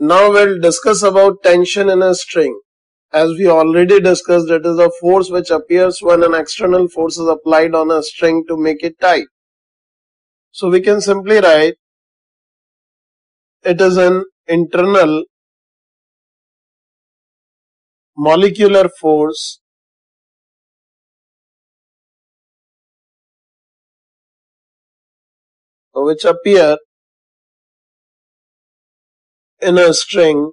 Now we'll discuss about tension in a string. As we already discussed, it is a force which appears when an external force is applied on a string to make it tight. So we can simply write it is an internal molecular force which appear in a string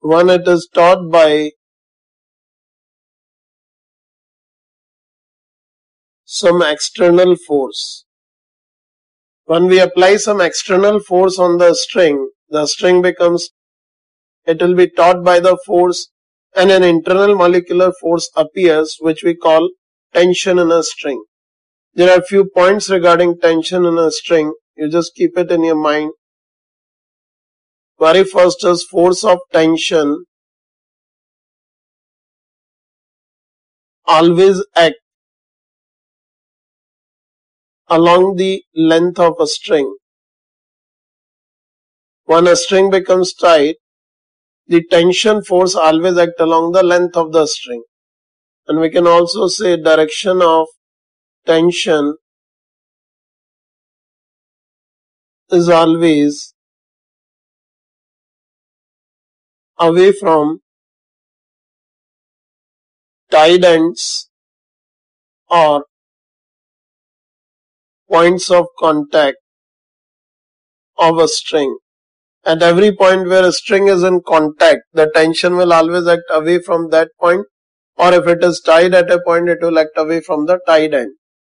when it is taught by some external force. When we apply some external force on the string becomes, it will be taught by the force, and an internal molecular force appears which we call tension in a string. There are few points regarding tension in a string. You just keep it in your mind. Very first is force of tension always acts along the length of a string. When a string becomes tight, the tension force always acts along the length of the string. And we can also say direction of tension is always away from tied ends or points of contact of a string. At every point where a string is in contact, the tension will always act away from that point, or if it is tied at a point, it will act away from the tied end.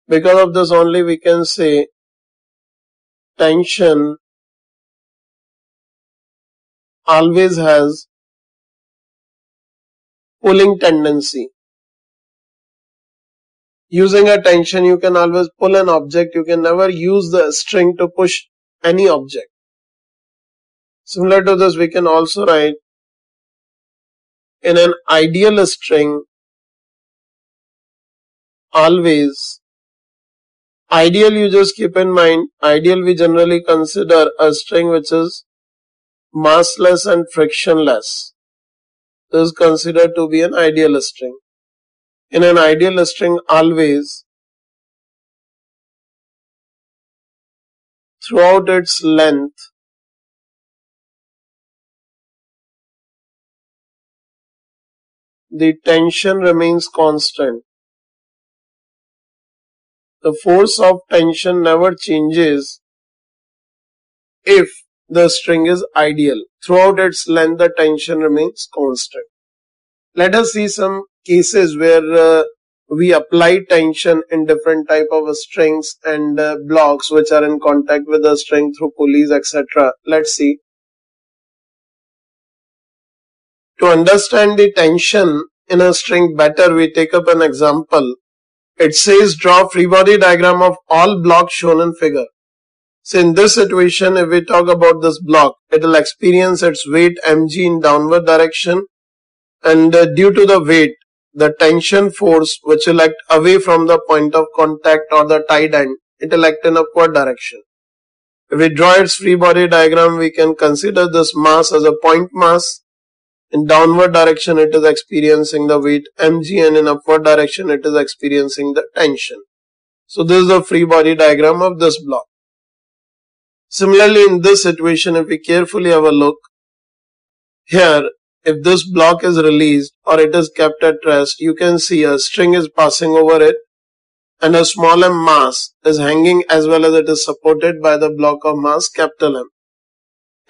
Because of this only we can say tension always has pulling tendency. Using a tension, you can always pull an object. You can never use the string to push any object. Similar to this, we can also write in an ideal string, always ideal, you just keep in mind, ideal we generally consider a string which is massless and frictionless. This is considered to be an ideal string. In an ideal string, always throughout its length, the tension remains constant. The force of tension never changes if the string is ideal. Throughout its length, the tension remains constant. Let us see some cases where we apply tension in different type of strings and blocks which are in contact with the string through pulleys, etc. Let's see. To understand the tension in a string better, we take up an example. It says draw free body diagram of all blocks shown in figure. So in this situation, if we talk about this block, it will experience its weight mg in downward direction, and due to the weight, the tension force which will act away from the point of contact or the tied end, it will act in upward direction. If we draw its free body diagram, we can consider this mass as a point mass. In downward direction, it is experiencing the weight mg, and in upward direction, it is experiencing the tension. So this is the free body diagram of this block. Similarly, in this situation, if we carefully have a look, here, if this block is released or it is kept at rest, you can see a string is passing over it and a small m mass is hanging as well as it is supported by the block of mass capital M.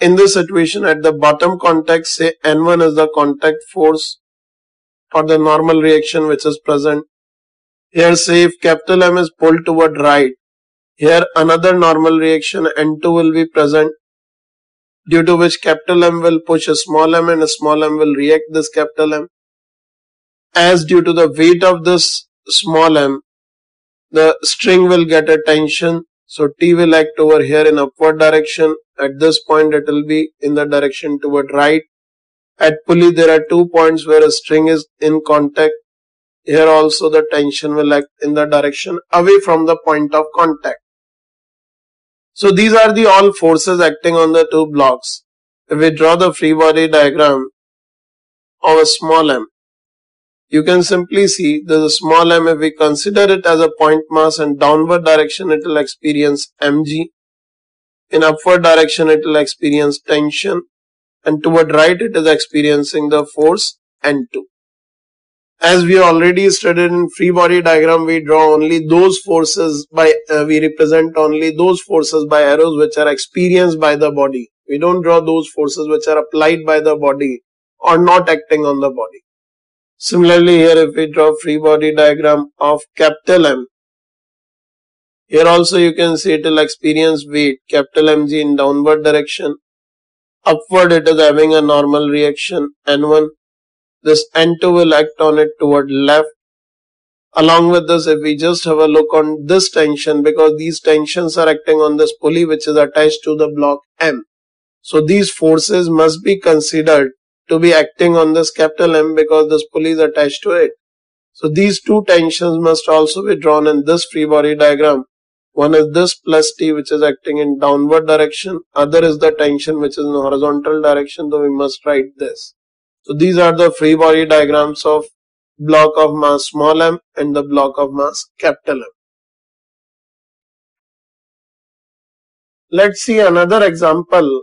In this situation, at the bottom contact, say N1 is the contact force or the normal reaction which is present. Here, say if capital M is pulled toward right, here another normal reaction N2 will be present, due to which capital M will push a small m and a small m will react this capital M. As due to the weight of this small m, the string will get a tension. So T will act over here in upward direction. At this point, it will be in the direction toward right. At pulley, there are two points where a string is in contact. Here also the tension will act in the direction away from the point of contact. So these are the all forces acting on the two blocks. If we draw the free body diagram of a small m, you can simply see there's a small m. If we consider it as a point mass, in downward direction it will experience mg, in upward direction it will experience tension, and toward right it is experiencing the force N2. As we already studied in free body diagram, we draw only those forces by we represent only those forces by arrows which are experienced by the body. We don't draw those forces which are applied by the body or not acting on the body. Similarly, here if we draw free body diagram of capital M, here also you can see it will experience weight capital Mg in downward direction. Upward it is having a normal reaction N1. This N2 will act on it toward left. Along with this, if we just have a look on this tension, because these tensions are acting on this pulley which is attached to the block M. So these forces must be considered to be acting on this capital M because this pulley is attached to it. So these two tensions must also be drawn in this free body diagram. One is this plus T which is acting in downward direction. Other is the tension which is in horizontal direction. So we must write this. So these are the free body diagrams of block of mass small m and the block of mass capital M. Let's see another example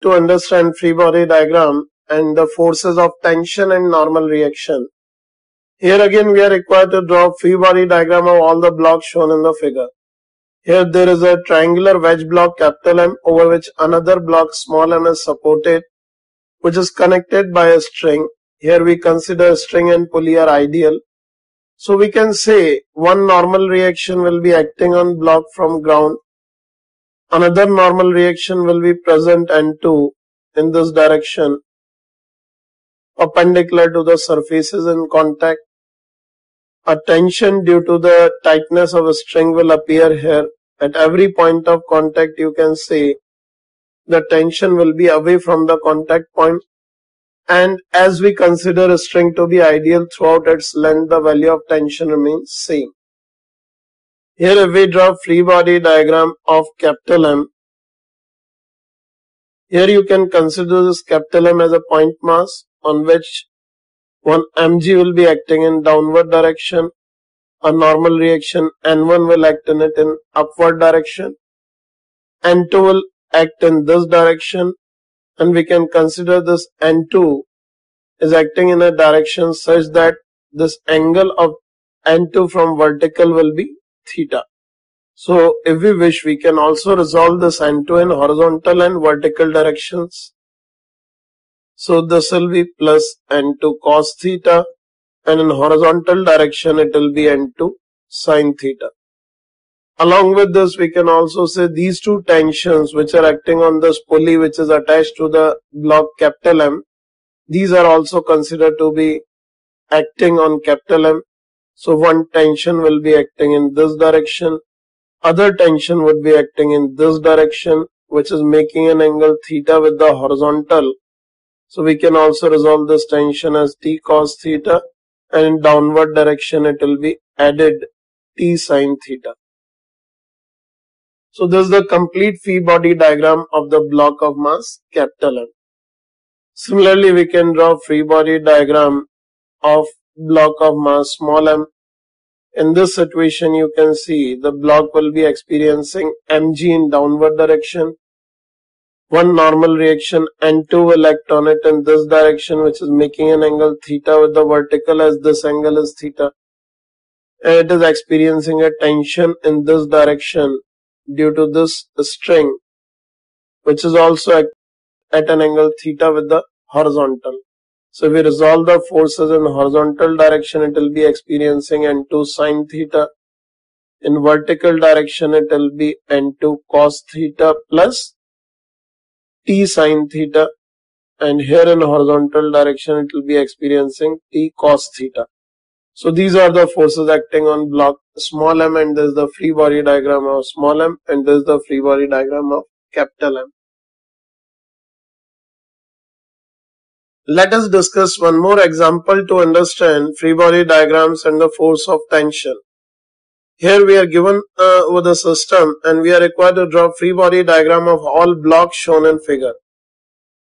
to understand free body diagram and the forces of tension and normal reaction. Here again we are required to draw free body diagram of all the blocks shown in the figure. Here there is a triangular wedge block capital M over which another block small m is supported, which is connected by a string. Here we consider string and pulley are ideal. So we can say one normal reaction will be acting on block from ground. Another normal reaction will be present N2 in this direction, perpendicular to the surfaces in contact. A tension due to the tightness of a string will appear here. At every point of contact, you can say the tension will be away from the contact point. And as we consider a string to be ideal throughout its length, the value of tension remains same. Here if we draw free body diagram of capital M, here you can consider this capital M as a point mass on which one mg will be acting in downward direction. A normal reaction N1 will act in it in upward direction. N2 will act in this direction, and we can consider this N2 is acting in a direction such that this angle of N2 from vertical will be theta. So if we wish, we can also resolve this N2 in horizontal and vertical directions. So this will be plus N2 cos theta, and in horizontal direction it will be N2 sin theta. Along with this, we can also say these two tensions which are acting on this pulley which is attached to the block capital M, these are also considered to be acting on capital M. So one tension will be acting in this direction, other tension would be acting in this direction, which is making an angle theta with the horizontal. So we can also resolve this tension as T cos theta, and in downward direction it will be added T sin theta. So this is the complete free body diagram of the block of mass capital M. Similarly, we can draw free body diagram of block of mass small m. In this situation, you can see the block will be experiencing mg in downward direction. One normal reaction N2 will act on it in this direction, which is making an angle theta with the vertical as this angle is theta. It is experiencing a tension in this direction due to this string, which is also at an angle theta with the horizontal. So if we resolve the forces in horizontal direction, it will be experiencing N2 sin theta. In vertical direction, it will be N2 cos theta plus T sin theta, and here in horizontal direction it will be experiencing T cos theta. So these are the forces acting on block small m, and this is the free body diagram of small m, and this is the free body diagram of capital M. Let us discuss one more example to understand free body diagrams and the force of tension. Here we are given with the system and we are required to draw free body diagram of all blocks shown in figure.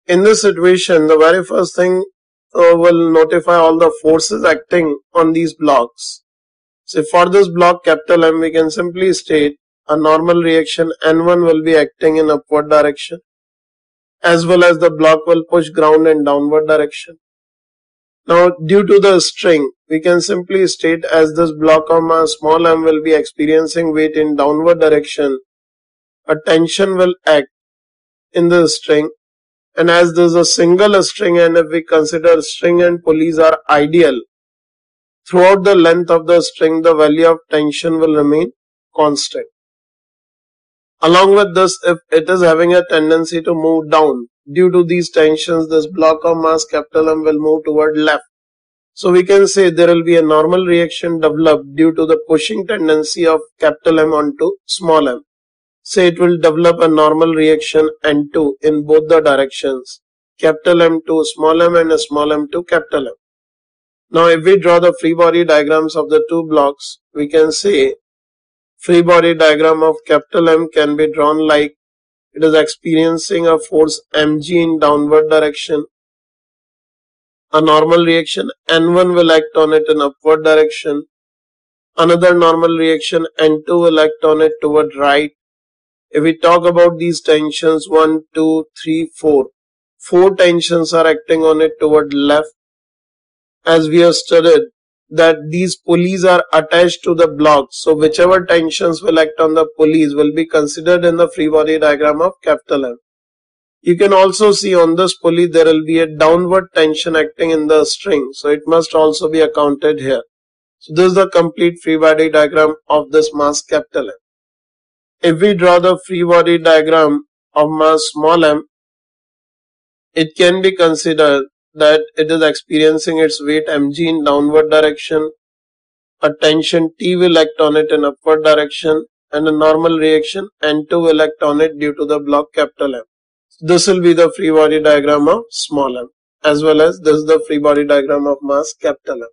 In this situation, the very first thing will notify all the forces acting on these blocks. So for this block capital M, we can simply state a normal reaction N1 will be acting in upward direction, as well as the block will push ground in downward direction. Now, due to the string, we can simply state as this block comma small m will be experiencing weight in downward direction, a tension will act in the string, and as this is a single string and if we consider string and pulleys are ideal, throughout the length of the string the value of tension will remain constant. Along with this, if it is having a tendency to move down, due to these tensions, this block of mass capital M will move toward left. So we can say there will be a normal reaction developed due to the pushing tendency of capital M onto small m. Say it will develop a normal reaction N2 in both the directions, capital M to small m and a small m to capital M. Now if we draw the free body diagrams of the two blocks, we can say free body diagram of capital M can be drawn like it is experiencing a force mg in downward direction. A normal reaction N1 will act on it in upward direction. Another normal reaction N2 will act on it toward right. If we talk about these tensions, 1, 2, 3, 4. Four tensions are acting on it toward left. As we have studied that these pulleys are attached to the blocks, so whichever tensions will act on the pulleys will be considered in the free body diagram of capital M. You can also see on this pulley there will be a downward tension acting in the string, so it must also be accounted here. So this is the complete free body diagram of this mass capital M. If we draw the free body diagram of mass small m, it can be considered that it is experiencing its weight mg in downward direction, a tension T will act on it in upward direction, and a normal reaction N2 will act on it due to the block capital M. This will be the free body diagram of small m, as well as this is the free body diagram of mass capital M.